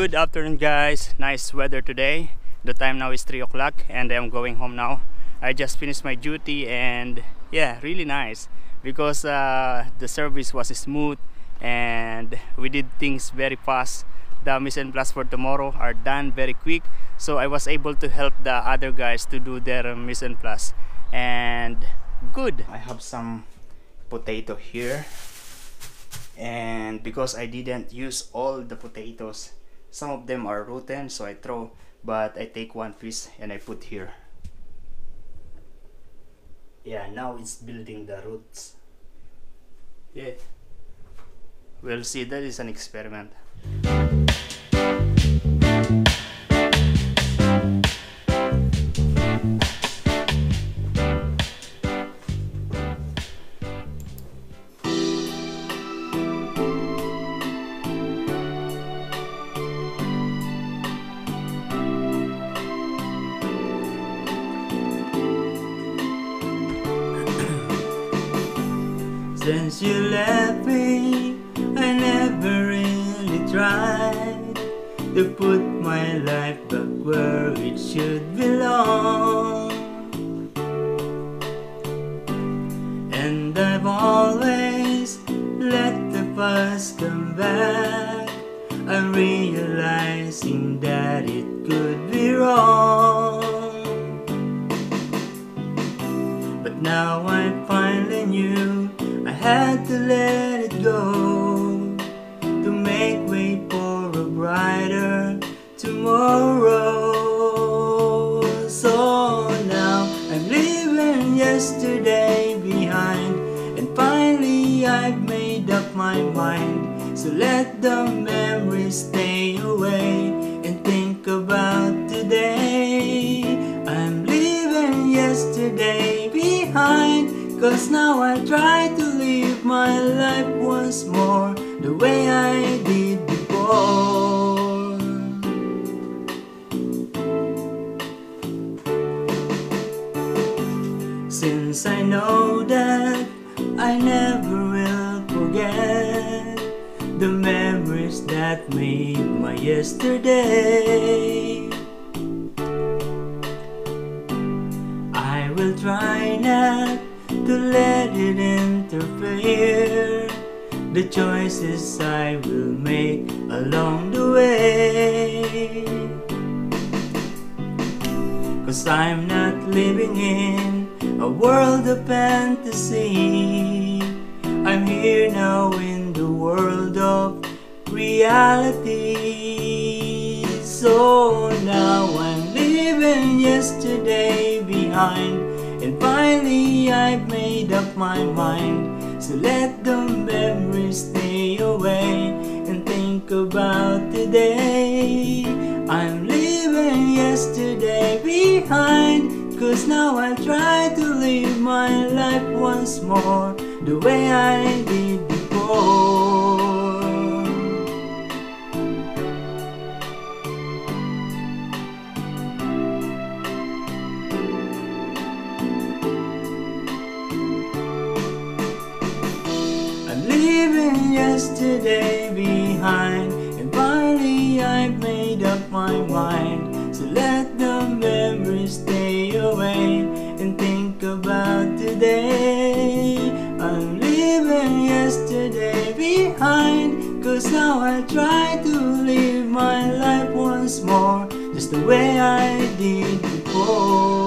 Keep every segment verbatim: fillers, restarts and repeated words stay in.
Good afternoon, guys. Nice weather today. The time now is three o'clock and I'm going home now. I just finished my duty and yeah, really nice because uh, the service was smooth and we did things very fast. The mise en place for tomorrow are done very quick, so I was able to help the other guys to do their mise en place. And good, I have some potato here, and because I didn't use all the potatoes, some of them are rotten, so I throw, but I take one piece and I put here. Yeah, now it's building the roots. Yeah, we'll see. That is an experiment. Since you left me, I never really tried to put my life back where it should belong. And I've always let the past come back. I'm realizing that it could be wrong. But now I finally knew I had to let it go to make way for a brighter tomorrow. So now I'm leaving yesterday behind, and finally I've made up my mind. So let the memories stay away and think about today. I'm leaving yesterday behind, 'cause now I try to live my life once more the way I did before. Since I know that I never will forget the memories that made my yesterday, I will try not to let it interfere the choices I will make along the way. 'Cause I'm not living in a world of fantasy, I'm here now in the world of reality. So now I'm leaving yesterday behind, and finally I've made up my mind. So let the memories stay away and think about today. I'm leaving yesterday behind, 'cause now I try to live my life once more the way I did before. Yesterday behind, and finally I've made up my mind. So let the memories stay away and think about today. I'm leaving yesterday behind, 'cause now I try to live my life once more just the way I did before.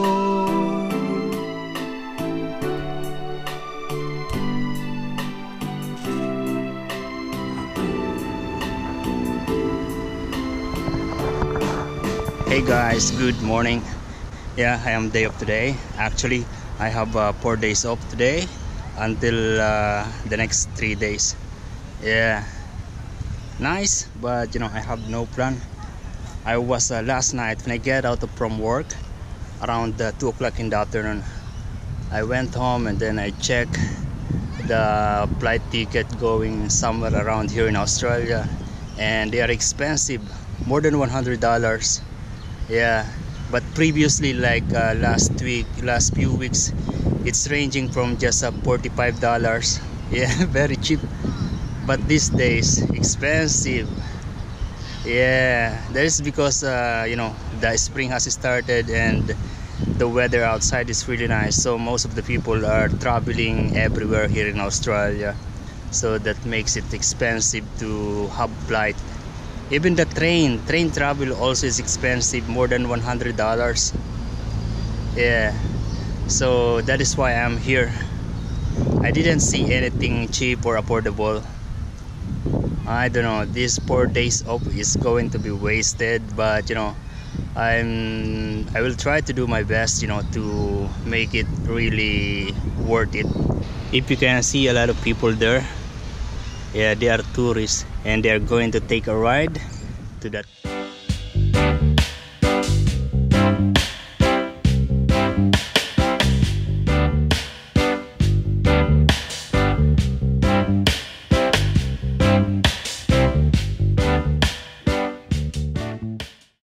Hey guys, good morning. Yeah, I am day off today. Actually, I have uh, four days off today until uh, the next three days. Yeah, nice, but you know, I have no plan. I was uh, last night when I get out from work around uh, two o'clock in the afternoon. I went home and then I checked the flight ticket going somewhere around here in Australia, and they are expensive, more than one hundred dollars. Yeah, but previously, like uh, last week, last few weeks, it's ranging from just uh, forty-five dollars. Yeah, very cheap. But these days, expensive. Yeah, that is because uh, you know, the spring has started and the weather outside is really nice, so most of the people are traveling everywhere here in Australia, so that makes it expensive to have flight. Even the train train travel also is expensive, more than one hundred dollars. Yeah, so that is why I'm here. I didn't see anything cheap or affordable. I don't know, these four days off is going to be wasted, but you know, I'm I will try to do my best, you know, to make it really worth it. If you can see a lot of people there, yeah, they are tourists and they are going to take a ride to that.